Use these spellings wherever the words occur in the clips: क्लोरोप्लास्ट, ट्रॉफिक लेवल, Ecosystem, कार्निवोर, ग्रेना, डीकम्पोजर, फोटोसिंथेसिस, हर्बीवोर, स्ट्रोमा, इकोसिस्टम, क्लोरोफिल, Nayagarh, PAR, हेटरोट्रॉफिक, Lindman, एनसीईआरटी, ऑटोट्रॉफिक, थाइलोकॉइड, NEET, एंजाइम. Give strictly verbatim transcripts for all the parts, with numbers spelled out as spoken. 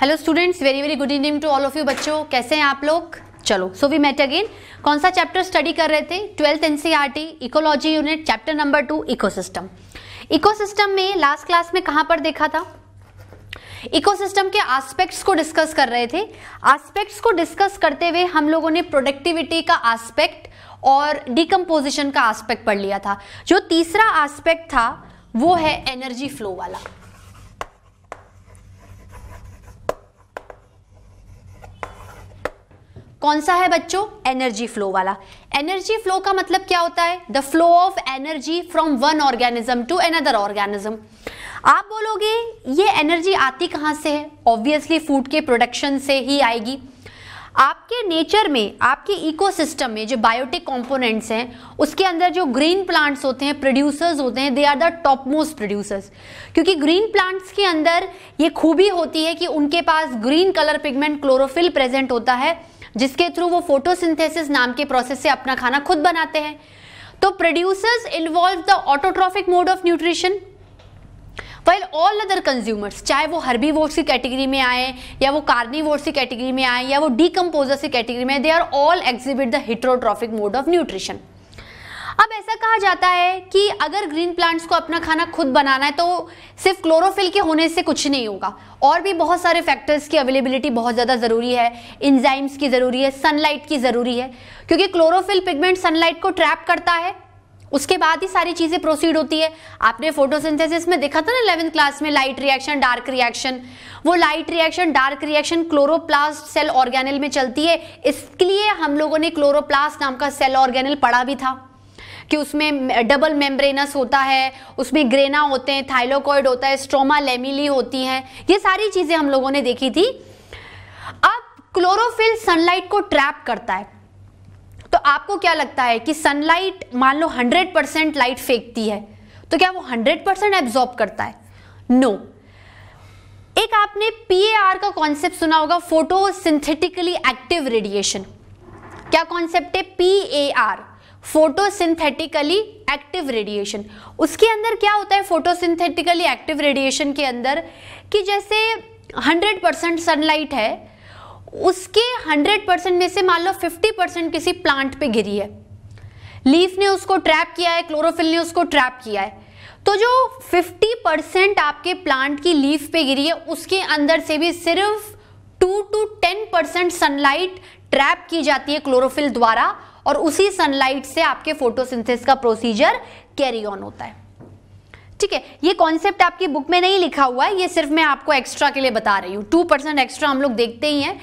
Hello students, very very good evening to all of you. बच्चों कैसे हैं आप लोग? चलो सो वी मेट अगेन। कौन सा चैप्टर स्टडी कर रहे थे? Twelfth एनसीईआरटी ecology unit chapter number two इकोसिस्टम। इकोसिस्टम में लास्ट क्लास में कहाँ पर देखा था? इकोसिस्टम के एस्पेक्ट्स को डिस्कस कर रहे थे। एस्पेक्ट्स को डिस्कस करते हुए हम लोगों ने प्रोडक्टिविटी का एस्पेक्ट और डिकम्पोजिशन का एस्पेक्ट पढ़ लिया था। जो तीसरा एस्पेक्ट था वो है एनर्जी फ्लो वाला। कौन सा है बच्चों? एनर्जी फ्लो वाला। एनर्जी फ्लो का मतलब क्या होता है? The flow of energy from one organism to another organism. आप बोलोगे ये एनर्जी आती कहाँ से है? ऑब्वियसली फूड के प्रोडक्शन से ही आएगी। आपके नेचर में, आपके इकोसिस्टम में जो बायोटिक कंपोनेंट्स हैं उसके अंदर जो ग्रीन प्लांट्स होते हैं, प्रोड्यूसर्स होते हैं, they are the top most producers. क्योंकि ग्रीन प्लांट्स के अंदर ये खूबी होती है कि उनके पास green colour pigment क्लोरोफिल present होता है, जिसके थ्रू वो फोटोसिंथेसिस नाम के प्रोसेस से अपना खाना खुद बनाते हैं। तो producers involve the ऑटोट्रॉफिक mode of nutrition while all other consumers, चाहे वो हर्बीवोर्स की कैटेगरी में आए या वो कार्निवोर्स की कैटेगरी में आए या वो डीकम्पोजर्स की कैटेगरी में, they are all exhibit the हेटरोट्रॉफिक mode of nutrition. अब ऐसा कहा जाता है कि अगर ग्रीन प्लांट्स को अपना खाना खुद बनाना है तो सिर्फ क्लोरोफिल के होने से कुछ नहीं होगा, और भी बहुत सारे फैक्टर्स की अवेलेबिलिटी बहुत ज़्यादा ज़रूरी है। एंजाइम्स की ज़रूरी है, सनलाइट की ज़रूरी है, क्योंकि क्लोरोफिल पिगमेंट सनलाइट को ट्रैप करता है, उसके बाद ही सारी चीज़ें प्रोसीड होती है। आपने फोटोसिंथेसिस में देखा था ना इलेवेंथ क्लास में, लाइट रिएक्शन डार्क रिएक्शन। वो light reaction dark reaction क्लोरोप्लास्ट cell organelle में चलती है, इसके लिए हम लोगों ने क्लोरोप्लास्ट नाम का सेल ऑर्गेनेल पढ़ा भी था कि उसमें डबल मेम्ब्रेनस होता है, उसमें ग्रेना होते हैं, थाइलोकॉइड होता है, स्ट्रोमा लेमिली होती हैं, ये सारी चीज़ें हम लोगों ने देखी थी। अब क्लोरोफिल सनलाइट को ट्रैप करता है, तो आपको क्या लगता है कि सनलाइट मान लो हंड्रेड परसेंट लाइट फेंकती है तो क्या वो हंड्रेड परसेंट एब्जॉर्ब करता है? No no. एक आपने पी ए आर का कॉन्सेप्ट सुना होगा, फोटोसिंथेटिकली एक्टिव रेडिएशन। क्या कॉन्सेप्ट है? P A R photosynthetically active radiation. उसके अंदर क्या होता है फोटोसिंथेटिकली एक्टिव रेडिएशन के अंदर कि जैसे हंड्रेड परसेंट सनलाइट है, उसके हंड्रेड परसेंट में से मान लो फिफ्टी परसेंट किसी प्लांट पे गिरी है, लीफ ने उसको ट्रैप किया है, क्लोरोफिल ने उसको ट्रैप किया है, तो जो फिफ्टी परसेंट आपके प्लांट की लीफ पे गिरी है उसके अंदर से भी सिर्फ two to ten percent sunlight trap की जाती है क्लोरोफिल द्वारा, और उसी सनलाइट से आपके फोटोसिंथेसिस का प्रोसीजर कैरी ऑन होता है। ठीक है, ये कॉन्सेप्ट आपकी बुक में नहीं लिखा हुआ है, ये सिर्फ मैं आपको एक्स्ट्रा के लिए बता रही हूँ। टू परसेंट एक्स्ट्रा हम लोग देखते ही हैं।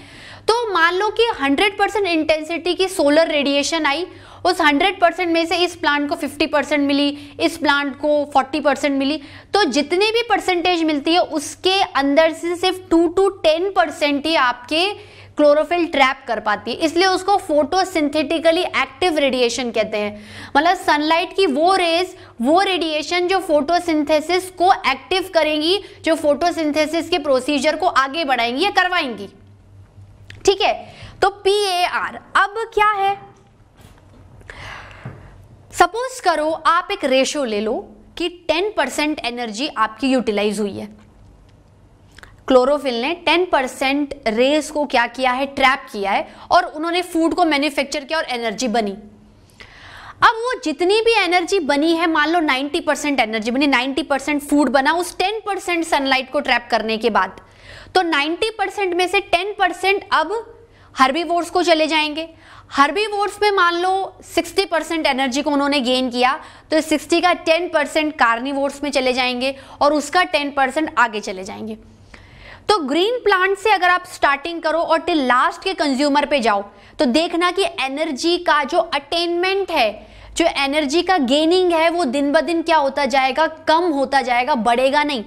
तो मान लो कि हंड्रेड परसेंट इंटेंसिटी की सोलर रेडिएशन आई, उस हंड्रेड परसेंट में से इस प्लांट को फिफ्टी परसेंट मिली, इस प्लांट को फोर्टी परसेंट मिली, तो जितने भी परसेंटेज मिलती है उसके अंदर से सिर्फ टू टू टेन परसेंट ही आपके क्लोरोफिल ट्रैप कर पाती है, इसलिए उसको फोटोसिंथेटिकली एक्टिव रेडिएशन कहते हैं। मतलब सनलाइट की वो रेज, वो रेडिएशन जो फोटोसिंथेसिस को एक्टिव करेंगी, जो फोटोसिंथेसिस के प्रोसीजर को आगे बढ़ाएंगी या करवाएंगी। ठीक है, तो पी ए आर अब क्या है? सपोज करो आप एक रेशो ले लो कि टेन परसेंट एनर्जी आपकी यूटिलाइज हुई है, क्लोरोफिल ने टेन परसेंट रेस को क्या किया है? ट्रैप किया है, और उन्होंने फूड को मैन्युफैक्चर किया और एनर्जी बनी। अब वो जितनी भी एनर्जी बनी है, मान लो नाइंटी परसेंट एनर्जी बनी, नाइंटी परसेंट फूड बना उस टेन परसेंट सनलाइट को ट्रैप करने के बाद, तो नाइंटी परसेंट में से टेन परसेंट अब हर्बीवोर्स को चले जाएंगे। हर्बीवोर्स में मान लो सिक्सटी परसेंट एनर्जी को उन्होंने गेन किया, तो सिक्सटी का टेन परसेंट कार्निवोर्स में चले जाएंगे और उसका टेन परसेंट आगे चले जाएंगे। तो ग्रीन प्लांट से अगर आप स्टार्टिंग करो और टिल लास्ट के कंज्यूमर पे जाओ, तो देखना कि एनर्जी का जो अटेनमेंट है, जो एनर्जी का गेनिंग है, वो दिन ब दिन क्या होता जाएगा? कम होता जाएगा, बढ़ेगा नहीं।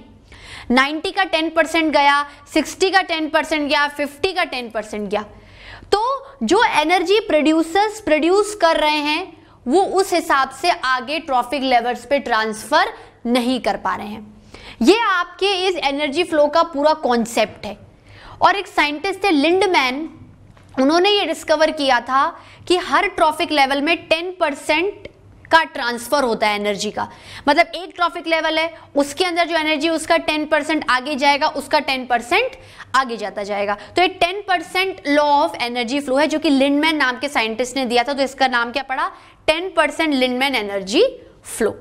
नाइंटी का टेन परसेंट गया, सिक्सटी का टेन परसेंट गया, फिफ्टी का टेन परसेंट गया, तो जो एनर्जी प्रोड्यूसर्स प्रोड्यूस कर रहे हैं वो उस हिसाब से आगे ट्रॉफिक लेवल्स पे ट्रांसफर नहीं कर पा रहे हैं। ये आपके इस एनर्जी फ्लो का पूरा कॉन्सेप्ट है। और एक साइंटिस्ट है लिंडमैन, उन्होंने ये डिस्कवर किया था कि हर ट्रॉफिक लेवल में टेन परसेंट का ट्रांसफर होता है एनर्जी का। मतलब एक ट्रॉफिक लेवल है, उसके अंदर जो एनर्जी उसका टेन परसेंट आगे जाएगा, उसका टेन परसेंट आगे जाता जाएगा। तो ये ten percent law of energy flow है जो कि लिंडमैन नाम के साइंटिस्ट ने दिया था। तो इसका नाम क्या पड़ा, ten percent Lindeman energy flow.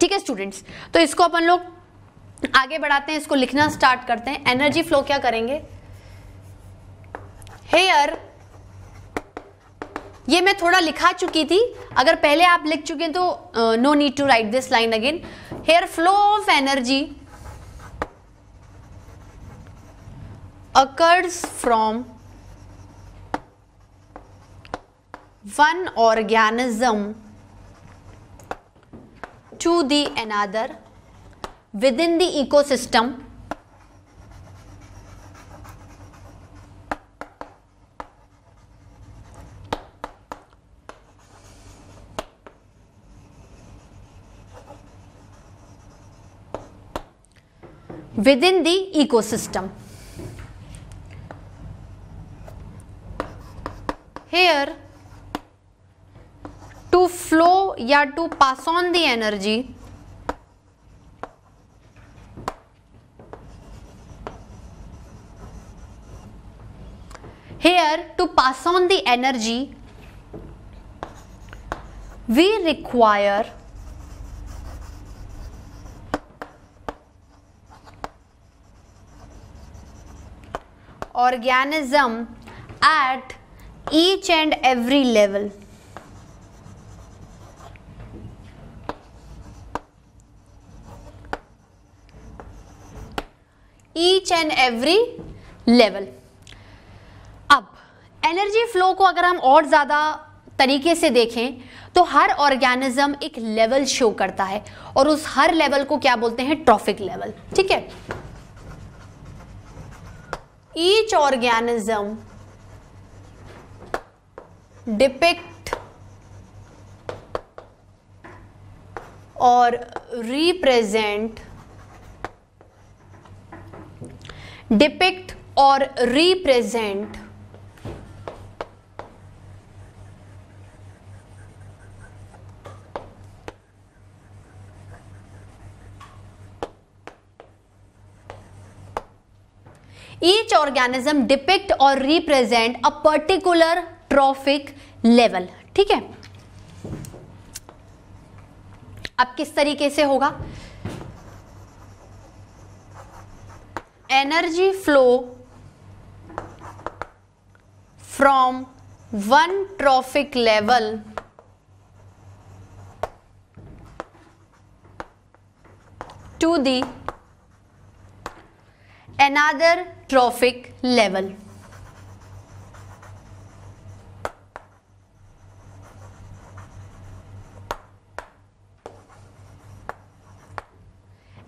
ठीक है स्टूडेंट्स, तो इसको अपन लोग आगे बढ़ाते हैं, इसको लिखना स्टार्ट करते हैं। एनर्जी फ्लो क्या करेंगे हेयर, ये मैं थोड़ा लिखा चुकी थी, अगर पहले आप लिख चुके हैं तो no need to write this line again. Here flow of energy occurs from one organism to the another within the ecosystem within the ecosystem. Here, to flow or to pass on the energy, here to pass on the energy we require organism at each and every level each and every level. अब energy flow को अगर हम और ज़्यादा तरीके से देखें तो हर ऑर्गेनिज्म एक लेवल शो करता है और उस हर लेवल को क्या बोलते हैं, ट्रॉफिक लेवल। ठीक है, ईच ऑर्गेनिज्म डिपिक्ट और रिप्रेजेंट डिपिक्ट और रिप्रेजेंट ईच ऑर्गेनिज्म डिपिक्ट और represent a particular ट्रॉफिक लेवल। ठीक है, अब किस तरीके से होगा energy flow from one ट्रॉफिक लेवल to the another ट्रॉफिक लेवल।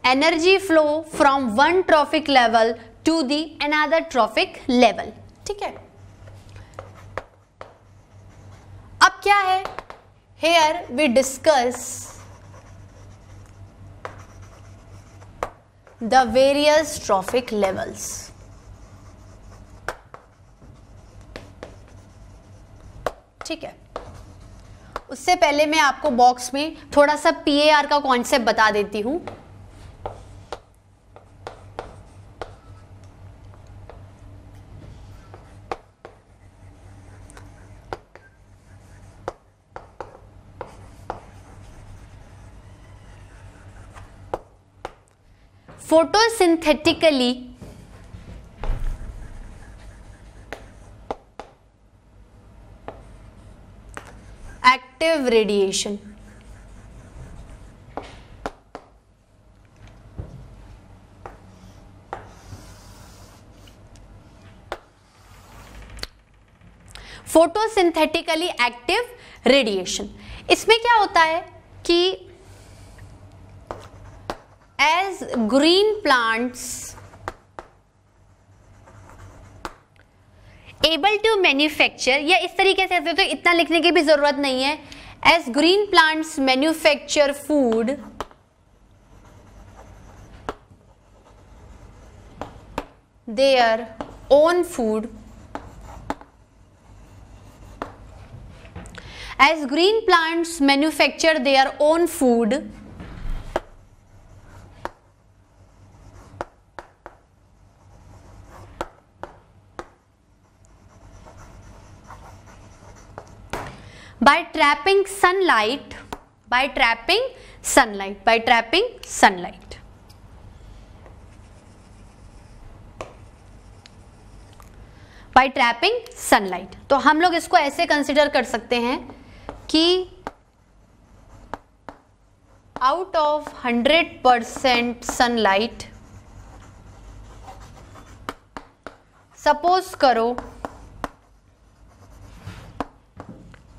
Energy flow from one ट्रॉफिक लेवल to the another ट्रॉफिक लेवल। ठीक है, अब क्या है here we discuss the various trophic levels. ठीक है, उससे पहले मैं आपको बॉक्स में थोड़ा सा पीएआर का कॉन्सेप्ट बता देती हूं। Photosynthetically active radiation photosynthetically active radiation इसमें क्या होता है कि As green plants able to manufacture, या इस तरीके से तो इतना लिखने की भी जरूरत नहीं है, as green plants manufacture food their own food As green plants manufacture their own food, by trapping sunlight, by trapping sunlight, by trapping sunlight. By trapping sunlight. तो हम लोग इसको ऐसे कंसिडर कर सकते हैं कि out of hundred percent sunlight, suppose करो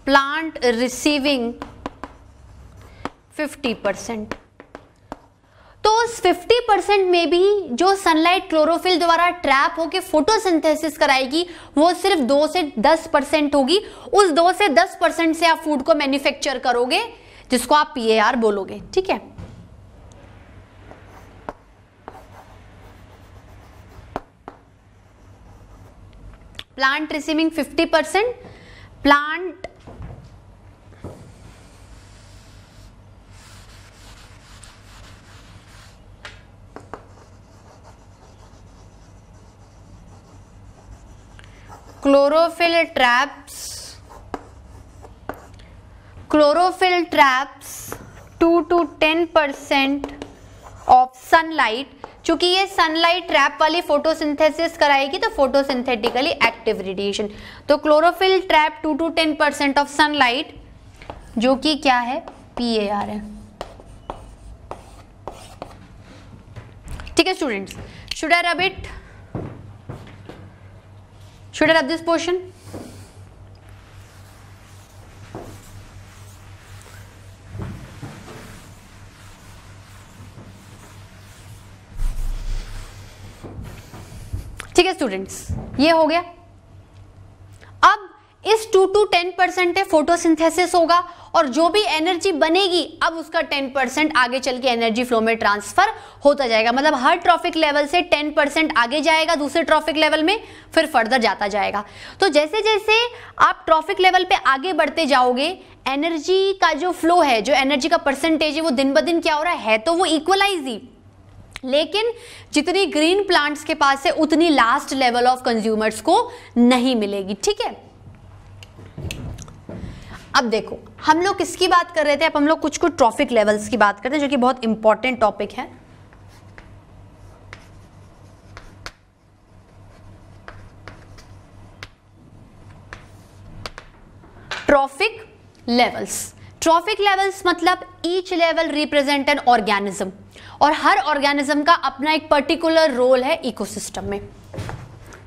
plant receiving fifty percent, तो उस fifty percent में भी जो सनलाइट क्लोरोफिल द्वारा ट्रैप होके फोटोसिंथेसिस कराएगी वो सिर्फ दो से दस परसेंट होगी। उस दो से दस परसेंट से आप फूड को मैन्युफैक्चर करोगे जिसको आप पी ए आर बोलोगे। ठीक है, plant receiving fifty percent, plant क्लोरोफिल traps, क्लोरोफिल traps two to ten percent of sunlight. चूंकि ये सनलाइट ट्रैप वाली फोटोसिंथेसिस कराएगी तो फोटोसिंथेटिकली एक्टिव रेडिएशन, तो क्लोरोफिल trap two to ten percent of sunlight जो कि क्या है, पी ए आर है। ठीक है students, should I rub it, should I rub this portion? ठीक है स्टूडेंट्स, ये हो गया। अब इस टू टू टेन परसेंट पे फोटोसिंथेसिस होगा और जो भी एनर्जी बनेगी अब उसका टेन परसेंट आगे चल के एनर्जी फ्लो में ट्रांसफर होता जाएगा। मतलब हर ट्रॉफिक लेवल से टेन परसेंट आगे जाएगा दूसरे ट्रॉफिक लेवल में, फिर फर्दर जाता जाएगा। तो जैसे जैसे आप ट्रॉफिक लेवल पे आगे बढ़ते जाओगे एनर्जी का जो फ्लो है, जो एनर्जी का परसेंटेज है वो दिन ब दिन क्या हो रहा है, है तो वो इक्वलाइज ही, लेकिन जितनी ग्रीन प्लांट्स के पास है उतनी लास्ट लेवल ऑफ कंज्यूमर्स को नहीं मिलेगी। ठीक है, अब देखो हम लोग किसकी बात कर रहे थे, अब हम लोग कुछ कुछ ट्रॉफिक लेवल्स की बात करते हैं जो कि बहुत इंपॉर्टेंट टॉपिक है। ट्रॉफिक लेवल्स, ट्रॉफिक लेवल्स मतलब each level represent an organism और हर ऑर्गेनिज्म का अपना एक पर्टिकुलर रोल है इकोसिस्टम में।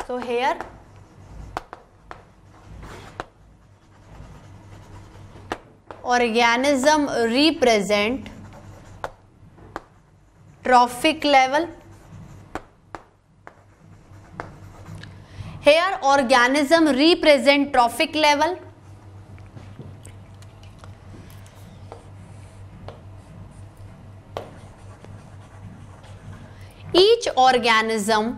So here organism represent trophic level, here organism represent trophic level, each organism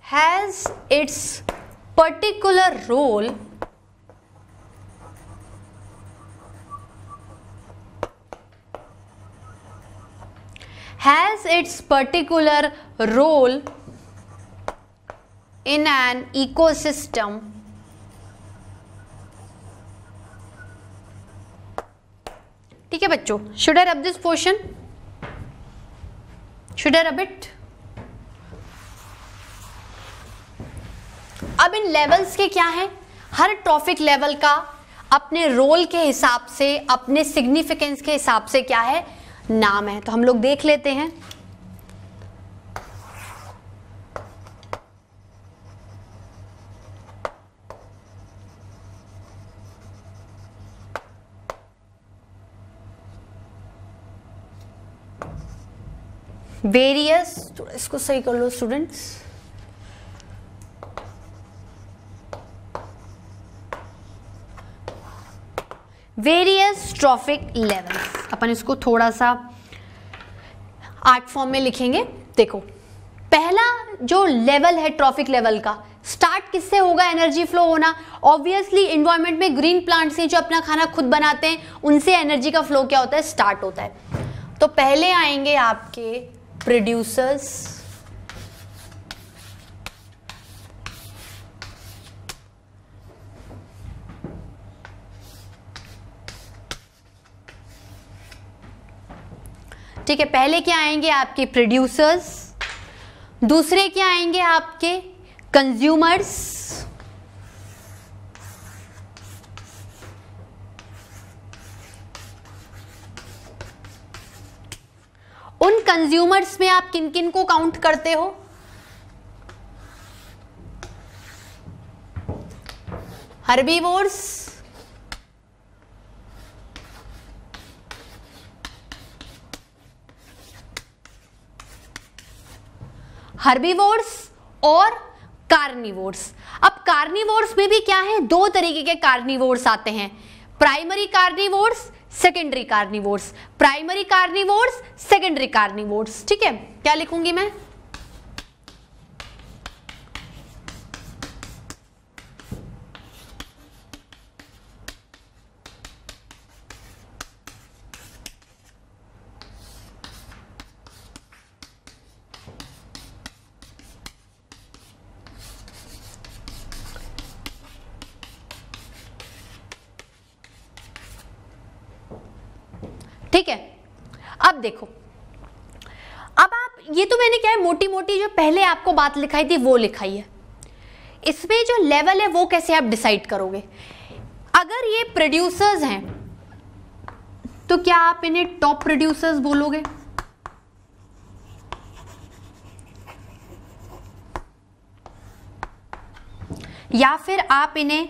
has its particular role has its particular role in an ecosystem ठीक है बच्चों, should I rub this portion? Should I rub it? अब इन levels के क्या हैं, हर ट्रॉफिक लेवल का अपने role के हिसाब से, अपने सिग्निफिकेंस के हिसाब से क्या है, नाम है। तो हम लोग देख लेते हैं। वेरियस, थोड़ा इसको सही कर लो स्टूडेंट्स। वेरियस ट्रॉफिक लेवल्स, अपन इसको थोड़ा सा आर्ट फॉर्म में लिखेंगे। देखो पहला जो लेवल है ट्रॉफिक लेवल का, स्टार्ट किससे होगा एनर्जी फ्लो होना? ऑब्वियसली एनवायरमेंट में ग्रीन प्लांट्स हैं जो अपना खाना खुद बनाते हैं, उनसे एनर्जी का फ्लो क्या होता है? स्टार्ट होता है। तो पहले आएंगे आपके प्रोड्यूसर्स, ठीक है। पहले क्या आएंगे आपके प्रोड्यूसर्स, दूसरे क्या आएंगे आपके कंज्यूमर्स, उन कंज्यूमर्स में आप किन किन को काउंट करते हो? हर्बीवोर्स, हर्बीवोर्स और कार्निवोर्स। अब कार्निवोर्स में भी क्या है, दो तरीके के कार्निवोर्स आते हैं, primary carnivores, secondary carnivores, primary carnivores, secondary carnivores. ठीक है, क्या लिखूंगी मैं, ठीक है। अब देखो, अब आप ये तो मैंने क्या है मोटी मोटी जो पहले आपको बात लिखाई थी वो लिखाई है, इसमें जो लेवल है वो कैसे आप डिसाइड करोगे? अगर ये प्रोड्यूसर्स हैं तो क्या आप इन्हें टॉप प्रोड्यूसर्स बोलोगे? या फिर आप इन्हें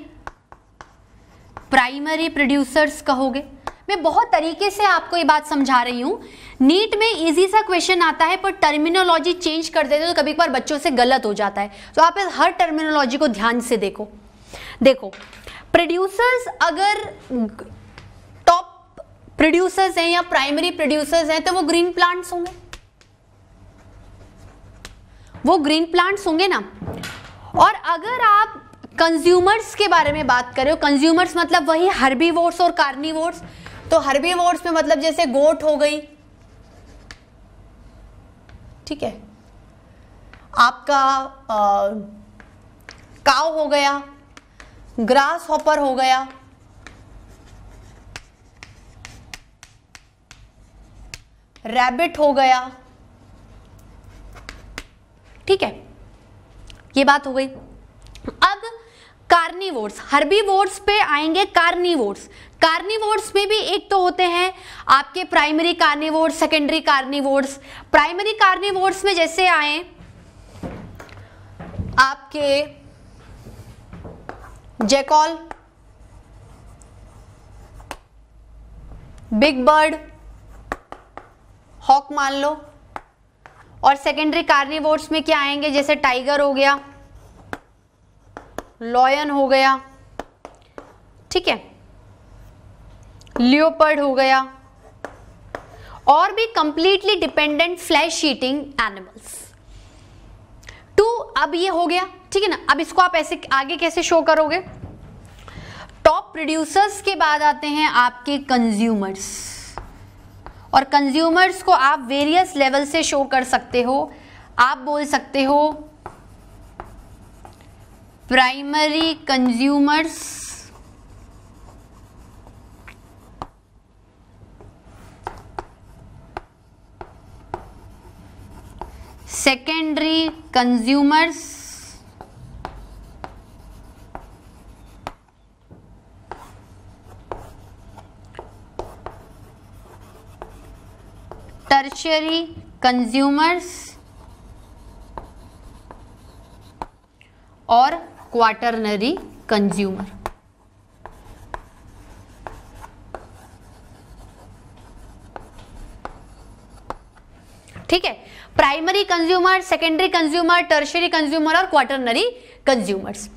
प्राइमरी प्रोड्यूसर्स कहोगे? मैं बहुत तरीके से आपको ये बात समझा रही हूँ। नीट में इजी सा क्वेश्चन आता है पर टर्मिनोलॉजी चेंज कर देते हैं तो कभी कभार बच्चों से गलत हो जाता है, तो आप हर टर्मिनोलॉजी को ध्यान से देखो। देखो, प्रोड्यूसर्स अगर टॉप प्रोड्यूसर्स हैं या प्राइमरी प्रोड्यूसर्स हैं तो वो ग्रीन प्लांट्स होंगे, वो ग्रीन प्लांट्स होंगे ना। और अगर आप कंज्यूमर्स के बारे में बात करें, कंज्यूमर्स मतलब वही हर्बीवोर्स और कार्निवोर्स, तो हर्बीवोर्स में मतलब जैसे गोट हो गई, ठीक है, आपका काव हो गया, ग्रास हॉपर हो गया, रैबिट हो गया, ठीक है, ये बात हो गई। अब कार्निवोर्स, हर्बीवोर्स पे आएंगे कार्निवोर्स। कार्निवोर्स में भी एक तो होते हैं आपके primary carnivores, secondary carnivores. Primary carnivores में जैसे आए आपके जैकॉल, बिग बर्ड, हॉक मान लो, और सेकेंडरी कार्निवोर्स में क्या आएंगे जैसे टाइगर हो गया, लॉयन हो गया, ठीक है, लियोपर्ड हो गया, और भी completely dependent flesh eating animals. To, अब ये हो गया, ठीक है ना। अब इसको आप ऐसे आगे कैसे शो करोगे? टॉप प्रोड्यूसर्स के बाद आते हैं आपके कंज्यूमर्स, और कंज्यूमर्स को आप वेरियस लेवल से शो कर सकते हो। आप बोल सकते हो primary consumers, secondary consumers, tertiary consumers और क्वार्टरनरी कंज्यूमर। ठीक है, primary consumer, secondary consumer, tertiary consumer और क्वार्टरनरी कंज्यूमर्स।